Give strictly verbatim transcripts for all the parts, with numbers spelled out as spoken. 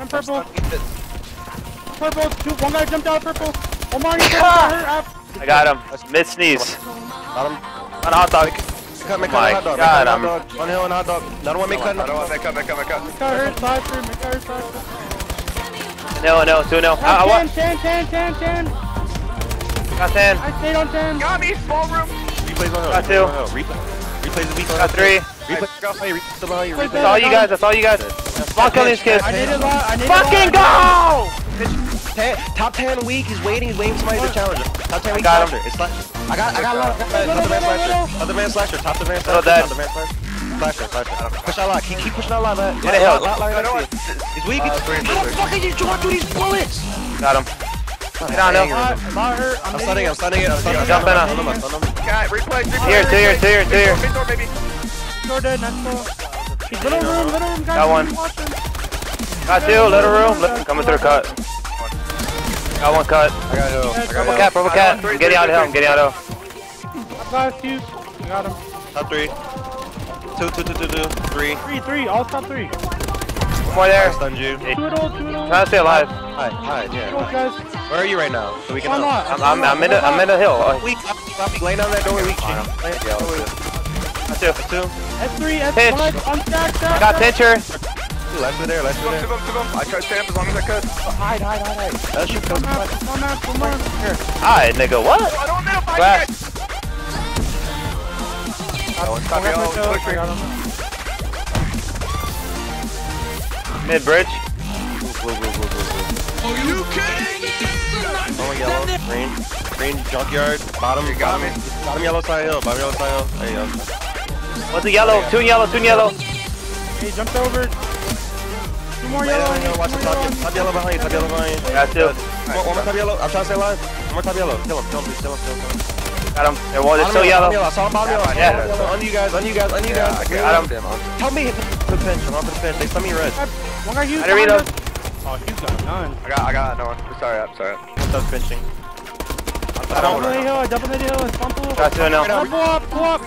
I'm purple. I'm purple. Two, one guy jumped out purple. Omar, you got her up. I got him. That's mid sneeze. Got him. On hot dog. Oh my god, I'm... One hill and hot dog. Another one, make cut. Another one, make cut, make cut, make cut. Make cut hurt, five through, make cut hurt, five through. No, no, two, no. I want... ten, ten, ten, ten. Got ten. I stayed on ten. Got me, small room. Replays on hill. Got two. Replays. Replays the beat. Got three. Replays. Got play. Replays the value. That's all you guys, that's all you guys. Fuck on these kids. I need a lot, I need a lot. Fucking go! Top ten weak, he's waiting, he's waiting for somebody to challenge him. Top ten weak, he's waiting, it's left. I got, I got a lot of other man slasher. Other man slasher, top the man slasher. Top the man slasher. Slasher, slasher. Push out a lot, keep, keep pushing out a lot. Get a hill. He's weak. How the fuck are you drawing through these bullets? Got him. Get on hill. I'm stunning him, I'm stunning him. Jump in on him. Here, two here, two here, two here. Door dead, that's cool. Little room, little room, guys. Got one. Got two, little room. Coming through cut. Got one cut. I got hill. I got cat, purple cat. I'm getting out of hill. I'm getting out of hill. I got two. I got him. Top three. Two, two, two, two, two, three. Three, three. All top three. One more there. I stunned you. Two at all, two at all. Try to stay alive. Hi, hi, yeah. Where are you right now? So we can. I'm I'm I'm in a I'm in a hill. Weak. Lay down that door. Weak. That's two. That's two. That's three. That's one. I'm stacked up. Got pincher. Left me there, left me there. I tried to stand up as long as I could. Hide, hide, hide, hide. That shit comes back. Come on, come on. Hide, nigga, what? I don't know if I can. Mid bridge. Blue, blue, blue, blue, blue. Are you kidding me? Only yellow, green. Green, junkyard, bottom. You got me. Bottom yellow side hill, bottom yellow side hill. There you go. What's the yellow? Two yellow, two yellow. He jumped over. Two more yellow, yellow, yellow. Watch the top, top yellow behind you, top yellow behind you. Got two. One, one more top yellow, I'm trying to stay alive. One more top yellow, kill him, kill him, kill him, kill him. Got him, there was still yellow. I saw him bottom yellow, yeah. On you guys, on you guys, on you guys. Got him. Help me hit the pinch, I'm up to the pinch, they stun me red. One guy used. I didn't read him. Oh, he's got none. I got, I got no one. Sorry, I'm sorry. Stop pinching. I don't know. Double the hill, double the hill. Got two now. Double up, go up.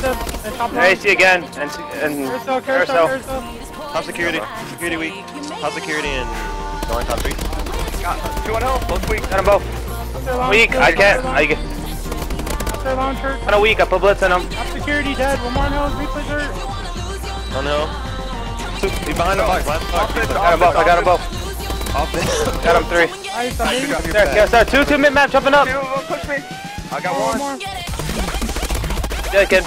A C again, and carousel, carousel, carousel. Top security, security weak, top security and going top three. Got two on hill, both weak. Got them both. Weak, I can't, I get. Got a weak, I put blitz in them. Top security dead, one more on hill, replays hurt. On hill. He's behind the box, behind the box. Got them both, I got them both. Offense. Got them three. Nice, I'm there, yes sir, two, two mid map, jumping up. Push me. I got one. Yeah, kid.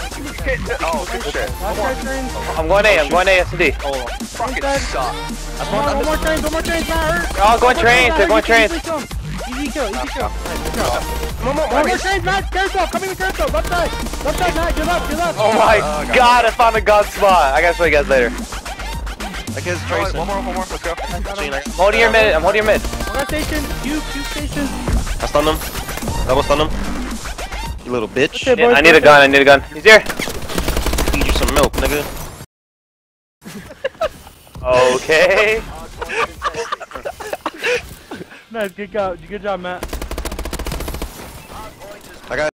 Oh, good shit. I'm going A, I'm going A, S and D. Oh, fucking suck. One more train, one more train, not hurt. They're all going trains, they're going trains. Easy kill, easy kill. One more train, Matt, carousel, coming to carousel, left side. Left side, Matt, give up, give up. Oh my god, I found a god spot. I gotta show you guys later. That kid's tracing. One more, one more, let's go. I'm holding your mid, I'm holding your mid. One station, you, two stations. I stunned him. Double stunned him. You little bitch. Okay, boys, I need a gun, I need a gun. He's here. Feed you some milk, nigga. Okay. Nice, good job, good job, Matt. I got